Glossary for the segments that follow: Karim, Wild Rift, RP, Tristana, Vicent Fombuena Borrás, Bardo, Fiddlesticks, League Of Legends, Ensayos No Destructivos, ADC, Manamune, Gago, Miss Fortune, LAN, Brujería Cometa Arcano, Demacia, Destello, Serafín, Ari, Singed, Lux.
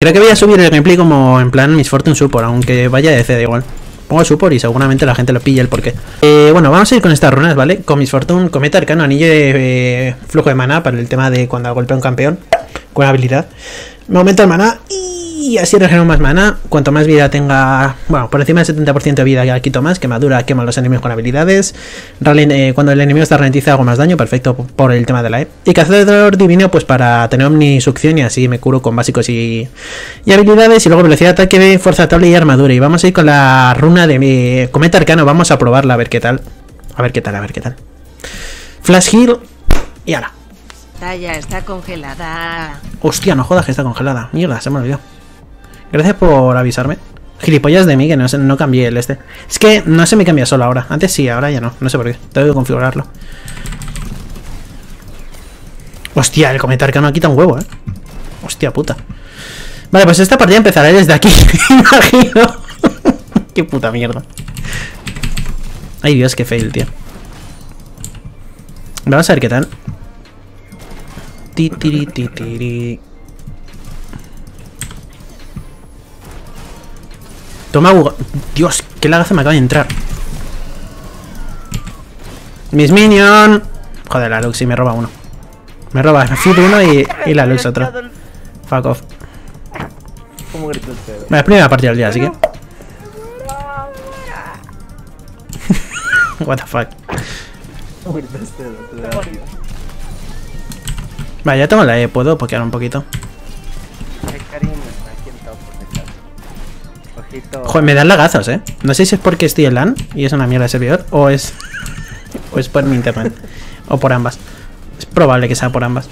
Creo que voy a subir el gameplay como en plan Miss Fortune support, aunque vaya de CD igual. Pongo support y seguramente la gente lo pilla el porqué. Bueno, vamos a ir con estas runas, ¿vale? Con Miss Fortune, cometa, arcano, anillo de flujo de maná para el tema de cuando golpea un campeón. Con habilidad. Me aumenta el maná y así regenero más maná. Cuanto más vida tenga, bueno, por encima del 70% de vida ya quito más. Quemadura, quema los enemigos con habilidades. Cuando el enemigo está ralentizado hago más daño, perfecto por el tema de la E. Y cazador divino pues para tener omnisucción y así me curo con básicos y habilidades. Y luego velocidad de ataque, fuerza tabla y armadura. Y vamos a ir con la runa de mi cometa arcano, vamos a probarla a ver qué tal. A ver qué tal. Flash heal y ala. Ya está congelada. Hostia, no jodas que está congelada. Mierda, se me olvidó. Gracias por avisarme. Gilipollas de mí que no cambié el este. Es que no se me cambia solo ahora. Antes sí, ahora ya no. No sé por qué. Tengo que configurarlo. Hostia, el cometa arcano quita un huevo, eh. Hostia puta. Vale, pues esta partida empezará desde aquí. Imagino. Qué puta mierda. Ay Dios, qué fail, tío. Vamos a ver qué tal. Toma, buga. Dios, qué lagazo me acaba de entrar. Mis minions. Joder, la Lux, sí, me roba uno. Me roba el Fit uno y la Lux otro. Fuck off. Vale, es primera partida del día, así que. What the fuck. Vale, ya tengo la E, puedo pokear un poquito. Joder, me dan lagazos, eh. No sé si es porque estoy en LAN y es una mierda de servidor, o es por mi internet, o por ambas. Es probable que sea por ambas.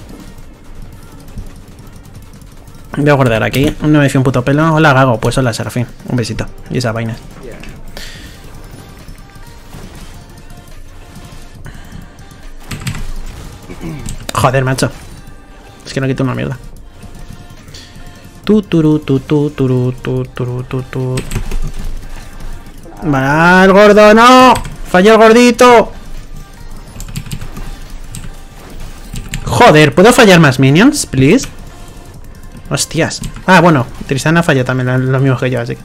Voy a guardar aquí, no me fío un puto pelo. Hola Gago, pues hola Serafín, un besito. Y esas vainas. Joder, macho. Es que no quito una mierda. ¡Va el gordo! ¡No! ¡Falló el gordito! Joder, ¿puedo fallar más minions, please? Hostias. Ah, bueno, Tristana falla también lo mismo que yo, así que.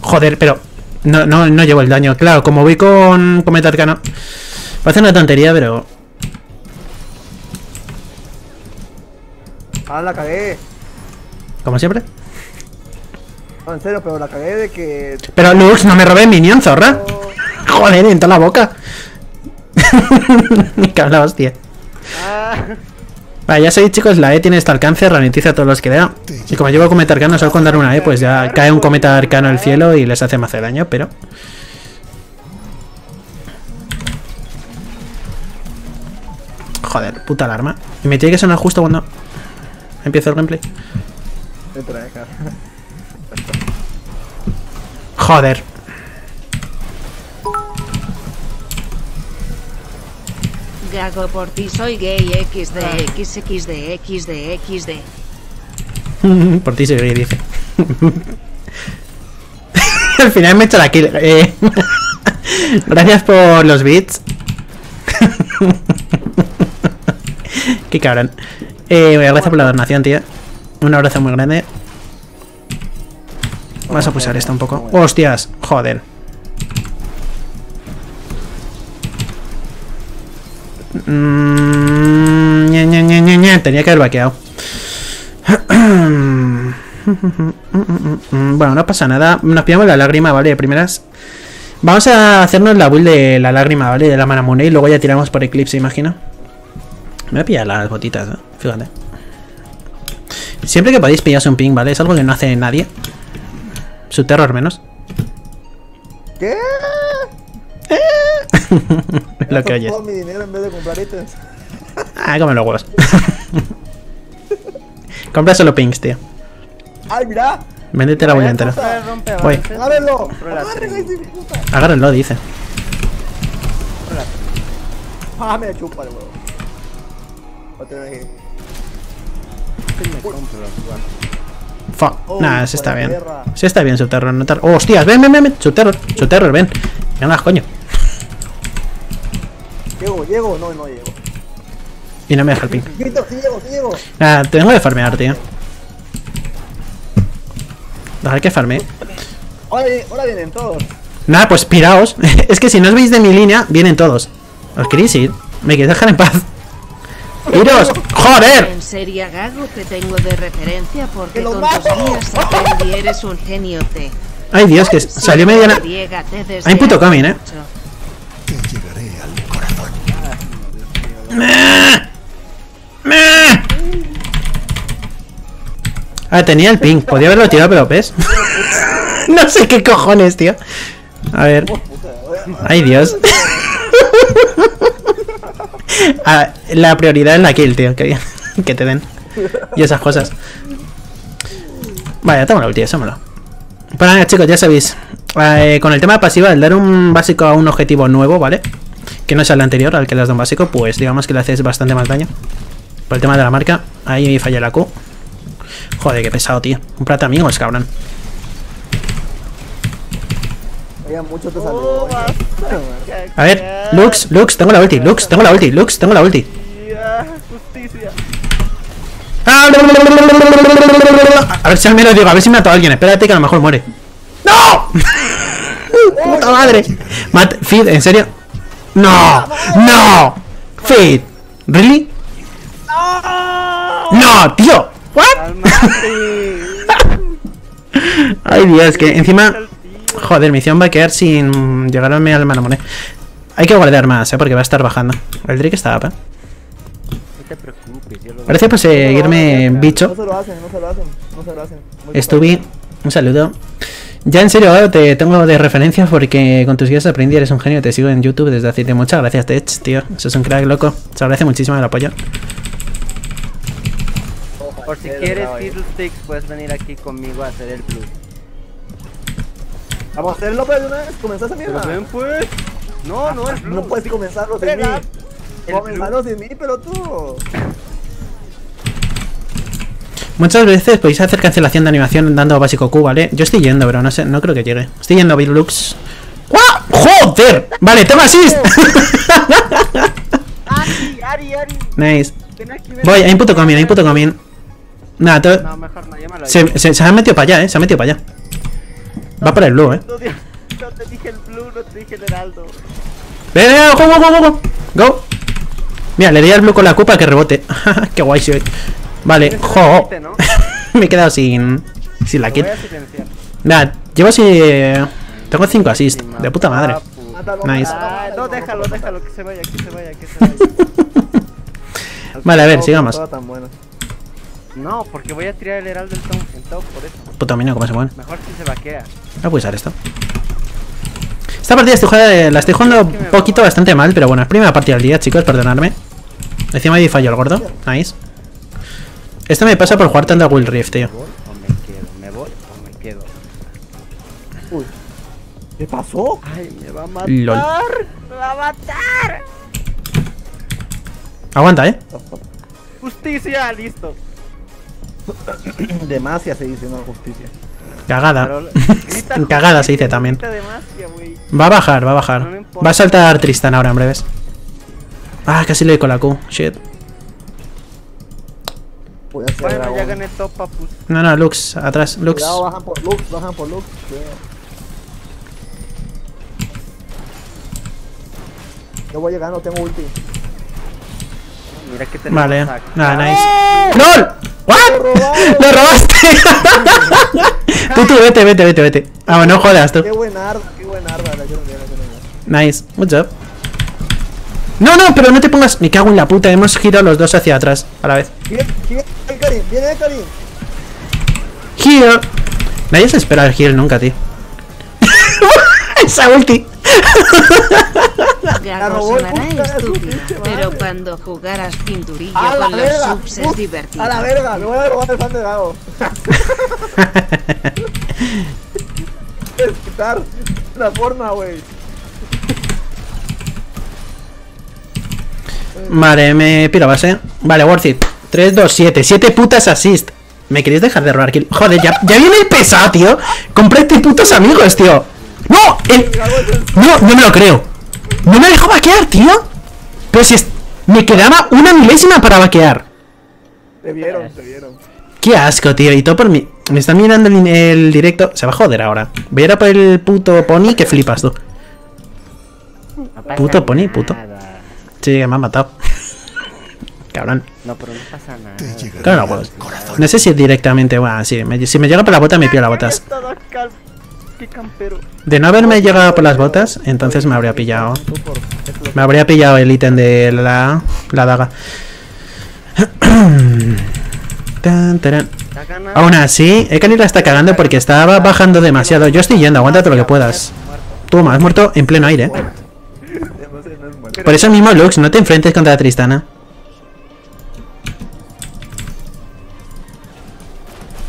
Joder, pero. No llevo el daño. Claro, como voy con cometa arcano. Parece una tontería, pero. Ah, la cagué. ¿Como siempre? No, en serio, pero la cagué de que. Pero Lux, no me robé minion, zorra. No. Joder, en toda la boca. Ni que habla, hostia. Ah. Vale, ya sabéis, chicos, la E tiene este alcance, ralentiza a todos los que da. Y como llevo cometa arcano, solo con dar una E, pues ya cae un cometa arcano al cielo y les hace más de daño, pero. Joder, puta alarma. Y me tiene que sonar justo cuando empiezo el gameplay. Joder. Gago, por ti soy gay, XD. Por ti soy gay, dice. Al final me he hecho la kill. Gracias por los bits. Qué cabrón. Gracias por la donación, tío. Un abrazo muy grande. Vamos a pulsar esto un poco. Hostias, joder. Tenía que haber vaqueado. Bueno, no pasa nada. Nos pillamos la lágrima, ¿vale? De primeras. Vamos a hacernos la build de la lágrima, ¿vale? De la Manamune. Y luego ya tiramos por Eclipse, imagino. Me voy a pillar las botitas, ¿no? Fíjate. Siempre que podéis pillaros un ping, ¿vale? Es algo que no hace nadie. Su terror menos. ¿Qué? Lo que oyes. Mi dinero en vez de comprar ítems. Ah, come los huevos. Compra solo pings, tío. Ay, mira. Véndete la buena entera. Voy. Agárrenlo. Agárrenlo, dice. Ah, me chupa el huevo. Fuck. Nah, sí está bien. Sí está bien, subterror. No oh, hostias, ven. Subterror, ven. Venga, coño. Llego, no llego. Y no me deja el ping. Sí llego. Ah, tengo que farmear, tío. Dejar que farme. Hola, vienen todos. Nada, pues piraos. Es que si no os veis de mi línea, vienen todos. ¿Os queréis ir? ¿Me queréis dejar en paz? ¡Iros! ¡Joder! En serio, Gago, te tengo de referencia porque con tus días aprendí, eres un genio T. Ay, Dios, que salió mediana. Hay un puto Kamin, Llegaré al corazón. Ah, tenía el ping. Podía haberlo tirado, pero ¿ves? No sé qué cojones, tío. A ver. Ay, Dios. Ah, la prioridad es la kill, tío. Que te den. Y esas cosas. Vaya, tómalo, tío, tómalo. Bueno, nada, chicos, ya sabéis. Con el tema de pasiva, al dar un básico a un objetivo nuevo, ¿vale? Que no es el anterior, al que le has dado un básico, pues digamos que le haces bastante más daño. Por el tema de la marca, ahí me falla la Q. Joder, qué pesado, tío. Un plata amigos, cabrón. A ver, Lux, tengo la ulti, Lux, tengo la ulti. A ver si al menos digo, a ver si mato a alguien. Espérate que a lo mejor muere. ¡No! ¡Puta madre! Feed, ¿en serio? ¡No! ¡No! Feed, ¿really? ¡No, tío! ¿What? Ay, Dios, que encima. Joder, mi misión va a quedar sin llegarme al mano. Hay que guardar más, porque va a estar bajando. El Drake está up, No te preocupes, yo lo parece para seguirme, bicho. No se lo hacen. Estuve, un saludo. Ya en serio, ahora te tengo de referencia porque con tus guías aprendí, eres un genio. Te sigo en YouTube desde hace tiempo. Muchas gracias, Tech, tío. Eso es un crack, loco. Se agradece muchísimo el apoyo. Por si quieres Fiddlesticks, puedes venir aquí conmigo a hacer el blue. Vamos a hacerlo, pero una vez comenzás a mierda. Ven, pues. No, el blue. No puedes comenzarlo sin mí. Comenzarlo sin mí, pero tú. Muchas veces podéis hacer cancelación de animación dando básico Q, ¿vale? Yo estoy yendo, pero no sé, no creo que llegue. Estoy yendo a Bill Lux. ¡Guau! ¡Joder! Vale, toma assist. Ari. Nice. Voy, hay un puto Kamin. Nada, todo. Se han metido para allá, se han metido para allá. Va para el blue, No te dije el blue, no te dije el heraldo. Venga, go. Mira, le di al blue con la Q para que rebote. Qué guay soy. Vale, jo. Me he quedado sin la kill. Nada, llevo así. Tengo 5 assist, de puta madre. Nice. No, déjalo, que se vaya. Vale, a ver, sigamos. No, porque voy a tirar el heraldo del top por eso. Puta mina, ¿cómo se mueve? Mejor si se vaquea. Voy a usar esto. Esta partida la estoy jugando un poquito bastante mal, pero bueno, es primera partida del día, chicos, perdonadme. Encima ahí falló el gordo. Nice. Esto me pasa por jugar tanto a Wild Rift, tío. ¿Me voy o me quedo? Uy. ¿Qué pasó? Ay, me va a matar. Lol. Me va a matar. Aguanta, Justicia, listo. Demacia se dice, no justicia. Cagada. Cagada se dice también. Va a bajar. Va a saltar Tristana ahora en breves. Ah, casi le doy con la Q. Shit. Bueno, ya gané top, papu. No, Lux, atrás, Lux. Cuidado, bajan por Lux. Yo voy llegando, tengo ulti. Mira que tenemos. Vale, nice. ¡Lol! ¿What? ¡Lo robaste! Tú, vete. Ah, bueno, no jodas tú. Qué buen arda. Nice, good job. No, pero no te pongas. Me cago en la puta, hemos girado los dos hacia atrás a la vez. Viene el Karim. Heal. Nadie se espera el heal nunca, tío. Esa ulti. Gago sonará estúpido, pero cuando jugaras pinturillo con los subs es divertido. A la verga, me voy a robar el fan de Gago. Es quitar la forma, wey. Vale, me pirabas, Vale, worth it. 3, 2, 7. 7 putas assist. ¿Me queréis dejar de robar kill? Joder, ya viene el pesado, tío. Compré este putos amigos, tío. ¡No! No me lo creo. No me dejó vaquear, tío. Pero si es... Me quedaba una milésima para vaquear. Te vieron, te vieron. Qué asco, tío. Y todo por mí. Me están mirando el directo. Se va a joder ahora. Voy a ir a por el puto pony que flipas tú. No puto pony, puto. Sí, me han matado. Cabrón. No, pero no pasa nada. Claro, no, no sé si es directamente. Bueno, sí, si me llega por la bota, me pillo las botas. De no haberme llegado por las botas, entonces me habría pillado. Me habría pillado el ítem de la daga. Aún así, Ekani la está cagando porque estaba bajando demasiado. Yo estoy yendo, aguántate lo que puedas. Toma, has muerto en pleno aire. Por eso mismo, Lux, no te enfrentes contra la Tristana.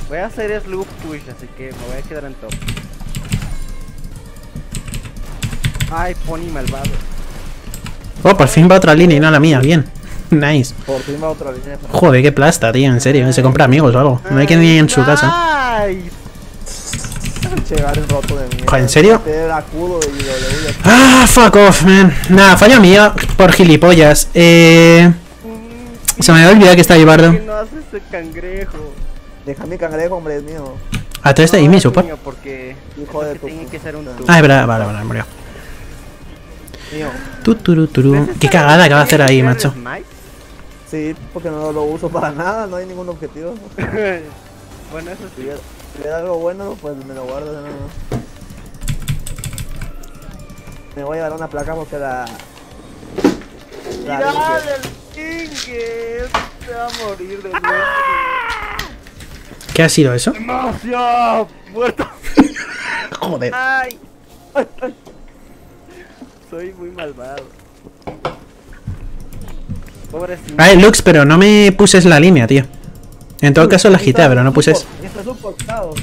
Voy a hacer sloop push, así que me voy a quedar en top. Ay, pony malvado. Oh, por fin va otra línea y no la mía, bien. Nice. Por fin va otra línea. Joder, qué plasta, tío, en serio. Se compra amigos o algo. No hay quien ni en su casa. Joder, ¿en serio? Ah, fuck off, man. Nada, fallo mío por gilipollas. Se me había olvidado que está ahí Bardo. ¿Qué no haces el cangrejo? Deja mi cangrejo, hombre, es mío. Ah, tú estás y mi support. Ah, es verdad, vale, vale, murió. Qué cagada que va a hacer ahí, macho. Sí, porque no lo uso para nada, no hay ningún objetivo. Bueno, eso sí. Si le da algo bueno, pues me lo guardo de nuevo. Me voy a llevar una placa porque la ¡dale el Singed! Se va a morir de nuevo. ¿Qué ha sido eso? ¡Demasiado! ¡Muerto! Joder. Ay. Ay, ay. Soy muy malvado. Pobrecito. Ay, Lux, pero no me puses la línea, tío. En todo caso la agité, pero no puses. Está soportado.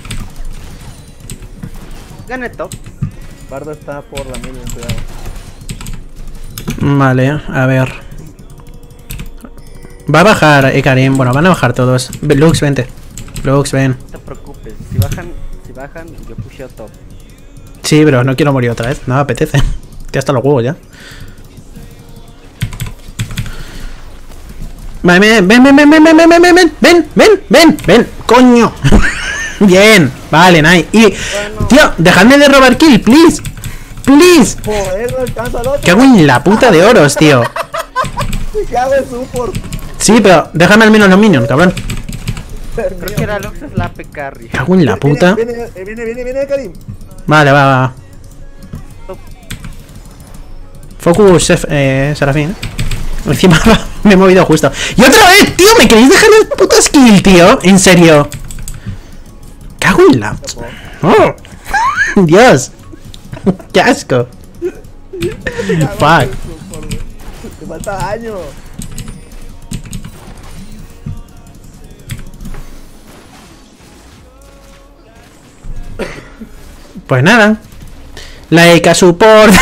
Gané top. Bardo está por la mini, cuidado. Vale, a ver. Va a bajar Karim, bueno, van a bajar todos. Lux, vente. Lux, ven. No te preocupes, si bajan, yo pusheo top. Sí, bro, no quiero morir otra vez, no me apetece. Ya hasta los huevos ya. Ven, coño. Bien, vale, nice. Y, tío, dejadme de robar kill, please. Please. Que hago en la puta de oros, tío. Sí, pero déjame al menos los minions, cabrón. Creo que era Lux la pecarria. Cago en la puta. Viene, Karim. Vale, va. Focus, Serafín. Encima me he movido justo. ¡Y otra vez, tío! ¿Me queréis dejar el puto skill, tío? En serio. Cago en la... ¡Oh! ¡Dios! ¡Qué asco! ¡Fuck! ¡Te falta daño! Pues nada. Like a support.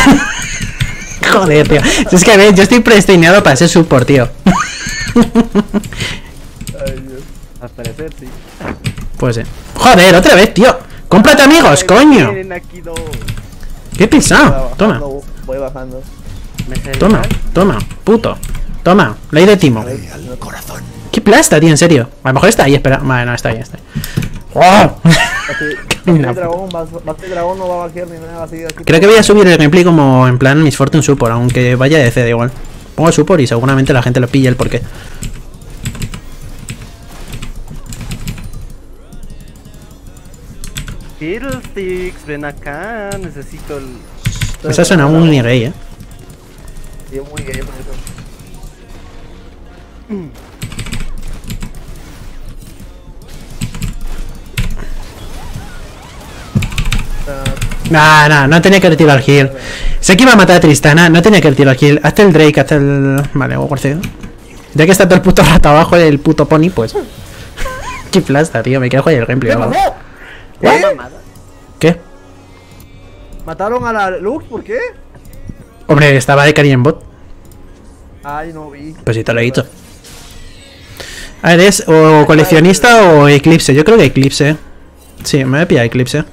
Joder, tío. Es que a ver, yo estoy predestinado para ser support, tío. Ay, Dios. Al parecer, sí. Pues sí. Joder, otra vez, tío. ¡Cómprate amigos, coño! ¡Qué pisado! Toma. Voy bajando. Toma, toma, puto. Toma, ley de timo. ¡Qué plasta, tío, en serio! A lo mejor está ahí, espera. Vale, no, está ahí, está ahí. ¡Wow! Creo que voy a subir el gameplay como en plan Miss Fortune support, aunque vaya de CD igual. Pongo support y seguramente la gente lo pille el porqué. Fiddlesticks, ven acá, necesito el... Esa suena muy gay, Sí, muy gay por eso. Nah, no tenía que retirar heal. Sé que iba a matar a Tristana, no tenía que retirar heal. Hasta el Drake, hasta el... Vale, voy a guardar. Ya que está todo el puto rato abajo del puto pony, pues... Qué plasta, tío, me quedo jodido el gameplay. ¿Qué? ¿Mataron a la Lux? ¿Por qué? Hombre, estaba de Karim en bot. Ay, no vi. Pues si te lo he dicho. A ver, es o coleccionista o Eclipse. Yo creo que Eclipse. Sí, me voy a pillar Eclipse.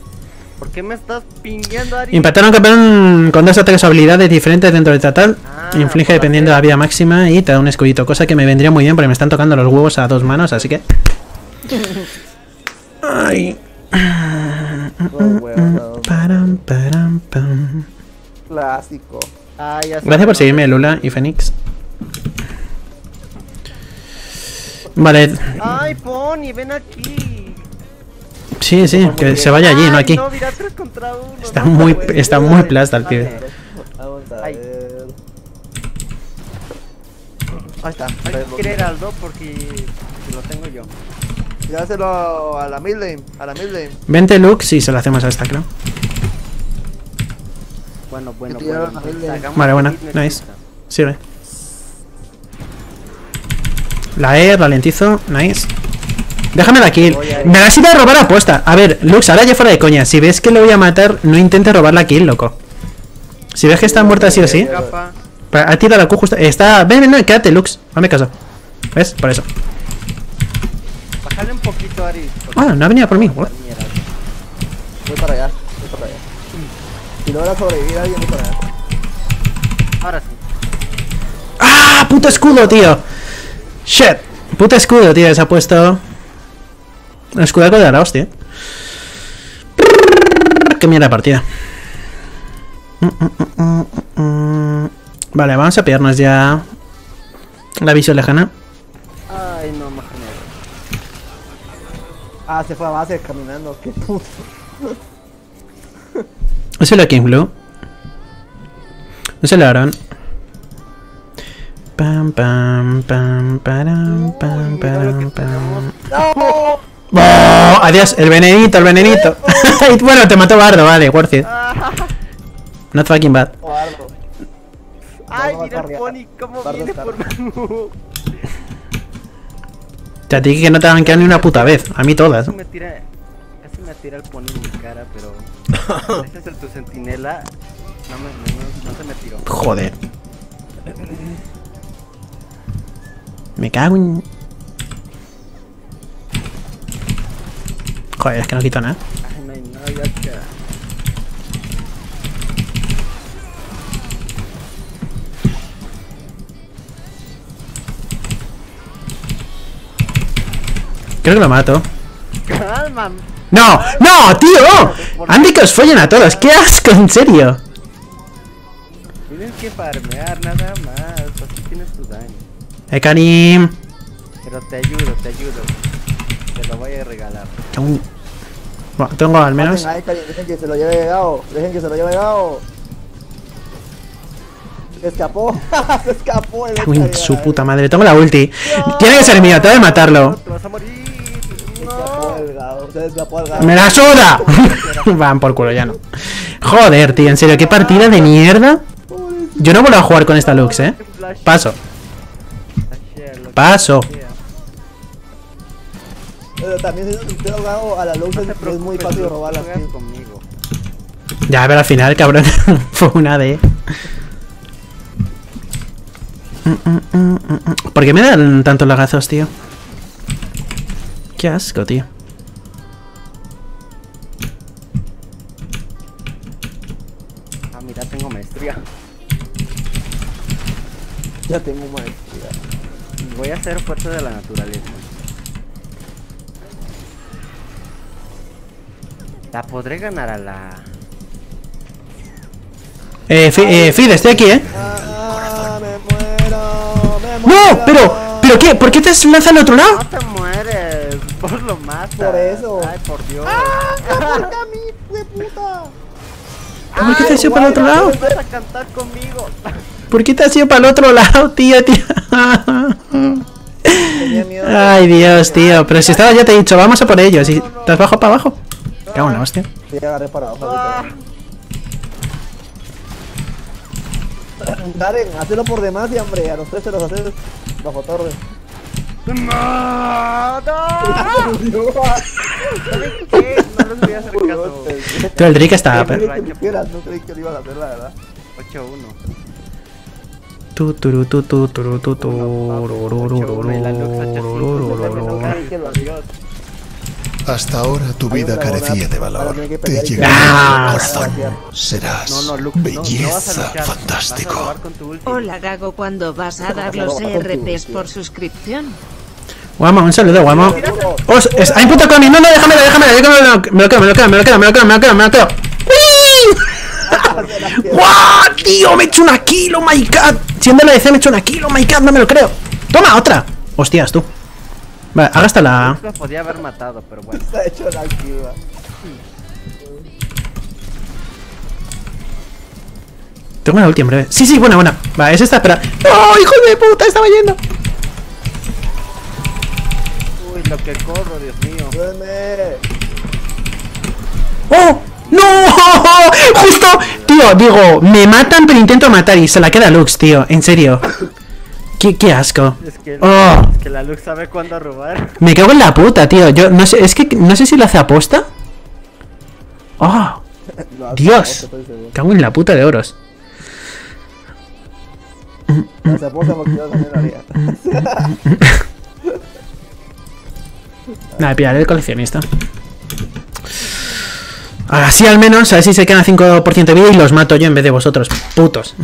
¿Por qué me estás pingueando, Ari? Impactaron campeón con dos ataques o habilidades diferentes dentro del total. Inflige dependiendo de la vida máxima y te da un escudito, cosa que me vendría muy bien porque me están tocando los huevos a dos manos, así que... Ay. Clásico. Gracias por seguirme, Lula y Fénix. Vale. Ay, Pony, ven aquí. Sí, sí, que se vaya allí, no aquí. No, mira, 3 contra 1. Está muy plasta el pibe. Vamos a ver. Ahí está. Hay que querer al 2 porque lo tengo yo. Dáselo a la mid lane, a la mid lane. Vente Lux y se lo hacemos a esta, creo. Bueno. Vale, buena, nice. Sirve. La E, ralentizo, nice. Déjamela aquí. Me la has ido a robar apuesta. A ver, Lux, ahora ya fuera de coña. Si ves que le voy a matar, no intentes robar la kill, loco. Si ves que está muerta así o sí. Ha tirado la Q justo. Está. Ven, no, quédate, Lux. Hazme caso. ¿Ves? Por eso. Bájale un poquito, Ari. Ah, no ha venido por mí. Voy para allá. Voy para allá. Si logra sobrevivir, alguien voy para allá. Ahora sí. ¡Ah! ¡Puto escudo, tío! Shit, puto escudo, tío, se ha puesto. El escudaco de la hostia. Qué mierda partida. Vale, vamos a pillarnos ya la visión lejana. Ay, no, más general. Ah, se fue a base caminando, qué puto. Es el King Blue. Es el Aaron. ¡No! Oh, adiós, el venenito, el venenito. Bueno, te mató Bardo, vale, worth it. Not fucking bad. Ay, mira el Pony, cómo viene por Manu. Te dije que no te van a quedar ni una puta vez, a mí todas. Casi me tira el Pony en mi cara, pero... Este es el tu sentinela. No se me tiró. Joder. Me cago en... Joder, es que no quito nada. Ay, no hay nada, ya queda. Creo que lo mato. Calma. ¡No! ¡No, tío! ¡Andy que os follen a todos! ¡Qué asco, en serio! Tienes que farmear nada más, así tienes tu daño. Karim. Pero te ayudo, te lo voy a regalar. Bueno, tengo al menos. Ahí, Karim, dejen que se lo lleve Gago, dejen que se lo lleve Gago. Se escapó, se escapó. Uy, su puta madre, tengo la ulti. No. Tiene que ser mío, tengo que matarlo. Te vas a morir. No. Se escapó el Gago. ¡Me la suda! Van por culo, ya no. Joder, tío, en serio, qué partida de mierda. Yo no vuelvo a jugar con esta Lux, eh. Paso. Paso. Pero también si te lo hago a la Lux es muy fácil robarla conmigo. Ya, pero al final, cabrón, fue una de. ¿Por qué me dan tantos lagazos, tío? Qué asco, tío. Ah, mira, tengo maestría. Ya tengo maestría. Voy a hacer fuerza de la naturaleza. La podré ganar a la... Fid, estoy aquí, eh. Ah, me muero. ¡No! ¿Pero qué? ¿Por qué te lanzas al otro lado? No te mueres, por lo matas. Por eso. Ay, por Dios. ¡Ah! ¡Aporta a mí, de puta! ¿Por qué te has ido para el otro lado? Vas a cantar conmigo. ¿Por qué te has ido para el otro lado, tío, tío? Ay, Dios, tío. Pero si estaba ya te he dicho, vamos a por ellos. ¿Y te has bajado para abajo? Cago en la hostia. Sí, agarré para abajo. Karen, hazlo por demás y hombre, a los tres se los haces bajo torre. ¡Mata! ¿Sabes qué? No los voy a hacer caso. Tú, el Rick estaba, pero... No creí que lo ibas a hacer, la verdad. 8-1. Hasta ahora tu vida carecía de valor. Te llegará al corazón. Serás belleza fantástico. Hola Gago, ¿cuándo vas a dar los RPs por suscripción? Guamo, un saludo, guamo. Hay un puto cami. No, no, déjamelo. Me lo quedo. ¡Guau, tío! Me he hecho una kill, oh my god. Siendo la ADC me he hecho una kill, oh my god, no me lo creo. Toma, otra. Hostias, tú. Vale, haga hasta la... Podía haber matado, pero bueno. Se ha hecho la kill. Tengo una ulti en breve. Sí, buena. Vale, es esta, espera. ¡No, hijo de puta! Estaba yendo. Uy, lo que corro, Dios mío. ¡Dueme! ¡Oh! ¡No! ¡Justo! Tío, digo, me matan pero intento matar y se la queda Lux, tío, en serio. Qué asco. Es que la Lux sabe cuándo robar. Me cago en la puta, tío. Yo no sé, es que no sé si lo hace aposta. ¡Oh! Dios. Cago en la puta de oros. Se aposta porque yo también lo haría. Nada, pillaré el coleccionista. Ahora sí, al menos, a ver si se quedan 5% de vida y los mato yo en vez de vosotros, putos.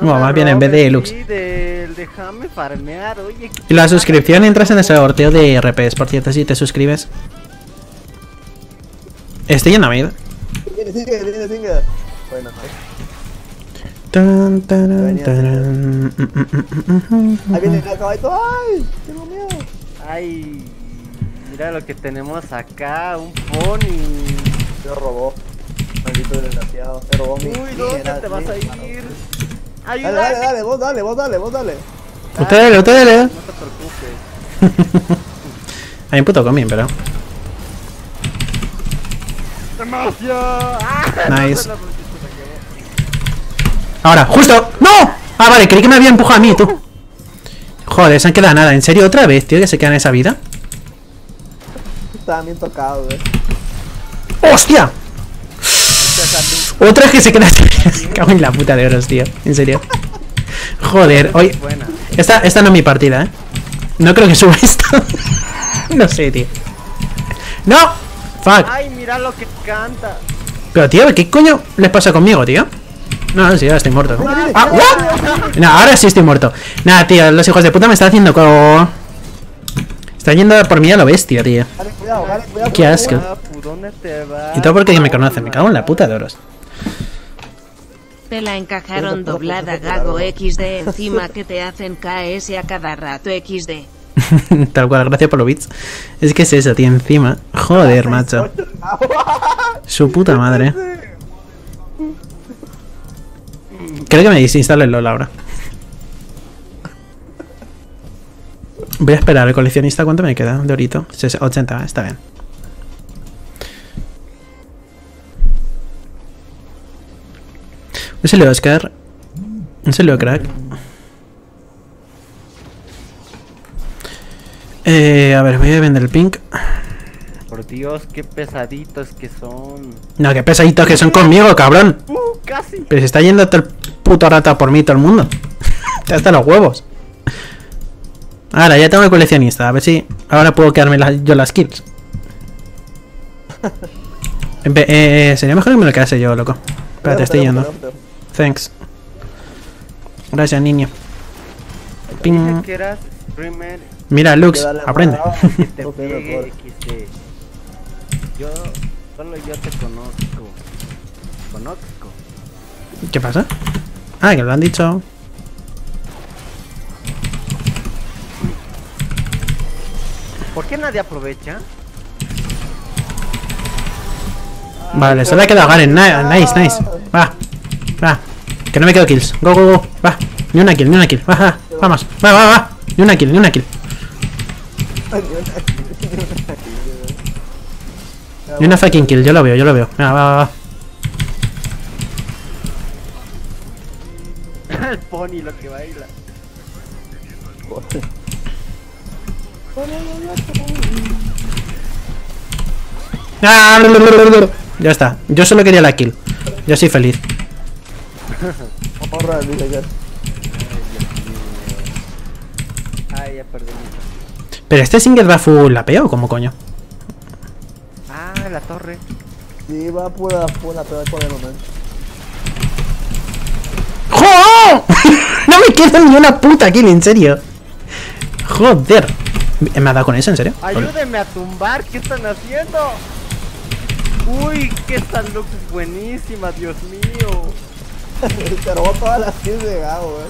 Bueno, más bien en vez de Lux. Déjame farmear, oye. Y la suscripción entras en el sorteo de RPs, por cierto, si te suscribes. Estoy yendo a mid. Bueno, ahí viene el caballo. ¡Ay! ¡Tengo miedo! ¡Ay! Mira lo que tenemos acá, un pony. Te robó, maldito desgraciado. Te robó mi. Uy, ¿dónde te vas a ir? Ayúdame. Dale, vos dale. Usted dale. No te preocupes. Hay un puto comín, pero. ¡Demasiado! Nice. Ahora, justo. ¡No! Ah, vale, creí que me había empujado a mí, tú. Joder, se han quedado nada. ¿En serio otra vez, tío? ¿Que se quedan en esa vida? Estaban bien tocados, güey. ¡Hostia! Otra que se queda. Cago en la puta de oros, tío. En serio. Joder, hoy. Esta no es mi partida, eh. No creo que suba esto. No sé, tío. ¡No! ¡Fuck! ¡Ay, mira lo que canta! Pero, tío, ¿qué coño les pasa conmigo, tío? No, sí, ahora estoy muerto. ¡Ah, what! No, ahora sí estoy muerto. Nada, tío, los hijos de puta me están haciendo como. Está yendo por mí a lo bestia, tío. Cuidado, qué asco. Y todo porque me conocen, me cago en la puta de oros. Te la encajaron doblada, Gago XD, encima que te hacen KS a cada rato XD. Tal cual, gracias por los bits. Es que es eso, tío, encima. Joder, macho. Su puta madre. Creo que me desinstalo el LOL ahora. Voy a esperar al coleccionista. ¿Cuánto me queda? De orito. 80, está bien. Un saludo, Oscar. Un saludo, crack. A ver, voy a vender el pink. Por Dios, qué pesaditos que son. No, qué pesaditos que son conmigo, cabrón. Casi. Pero se está yendo todo el puto rata por mí, todo el mundo. Hasta los huevos. Ahora ya tengo el coleccionista, a ver si ahora puedo quedarme yo las kills. Sería mejor que me lo quedase yo, loco. Espérate, estoy yendo. Thanks. Gracias, niño. Ping. Mira, Lux, aprende. Yo, solo yo te conozco. ¿Qué pasa? Ah, que lo han dicho. ¿Por qué nadie aprovecha? Vale, se le ha quedado Garen. Nice. Va. Que no me quedo kills. Go. Va. Ni una kill. Va. Vamos. Va. Ni una kill. Ni una fucking kill. Yo lo veo. Va. El pony lo que baila. Ya está, yo solo quería la kill. Yo soy feliz. Pero este Singed va full lapeo, ¿cómo coño? la torre. Sí, va por la torre por el momento. ¡Joder! No me queda ni una puta kill, en serio. Joder. ¿Me ha dado con eso, en serio? Ayúdenme a tumbar, ¿qué están haciendo? Uy, que esta Lux es buenísima, Dios mío. Te robó todas las kills de Gago,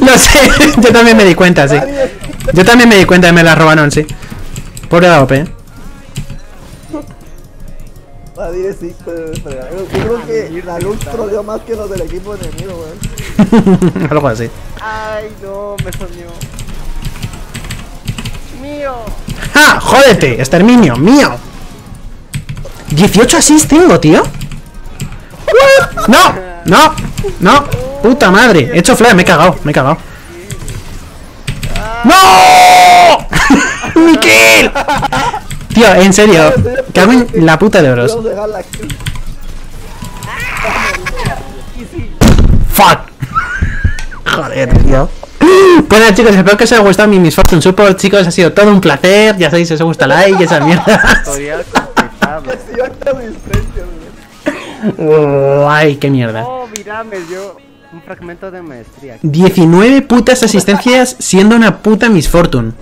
No sé, yo también me di cuenta, sí. Yo también me di cuenta que me la robaron, sí. Pobre Gago, ¿eh? Madre, sí, pero creo que la Lux troleó más que los del equipo enemigo, güey. Algo así. Ay, no, me soñó. Mío. ¡Ja! ¡Jódete! ¡Exterminio! ¡Mío! 18 asis tengo, tío. ¡No! ¡No! ¡No! ¡Puta madre! He hecho flash, me he cagado, me he cagado. ¡No! ¡Mi kill! Tío, en serio, cago en la puta de oros. ¡Fuck! Joder, tío. Bueno chicos, espero que os haya gustado mi Miss Fortune Support, chicos, ha sido todo un placer, ya sabéis, si os gusta like y esas mierdas. Ay, qué mierda. Oh, mira, me dio un fragmento de maestría. 19 putas asistencias siendo una puta Miss Fortune.